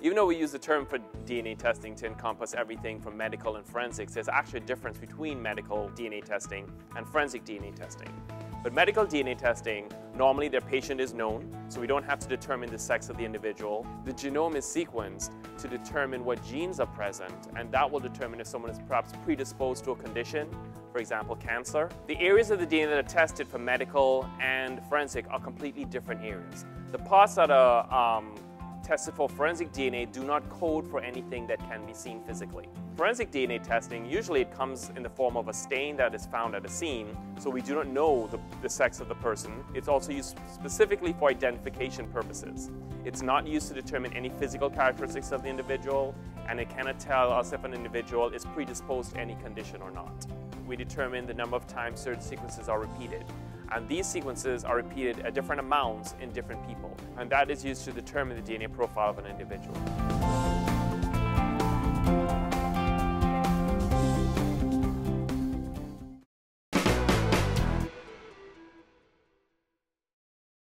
Even though we use the term for DNA testing to encompass everything from medical and forensics, there's actually a difference between medical DNA testing and forensic DNA testing. But medical DNA testing, normally their patient is known, so we don't have to determine the sex of the individual. The genome is sequenced to determine what genes are present, and that will determine if someone is perhaps predisposed to a condition, for example, cancer. The areas of the DNA that are tested for medical and forensic are completely different areas. The parts that are tested for forensic DNA do not code for anything that can be seen physically. Forensic DNA testing, usually it comes in the form of a stain that is found at a scene, so we do not know the sex of the person. It's also used specifically for identification purposes. It's not used to determine any physical characteristics of the individual, and it cannot tell us if an individual is predisposed to any condition or not. We determine the number of times certain sequences are repeated. And these sequences are repeated at different amounts in different people. And that is used to determine the DNA profile of an individual.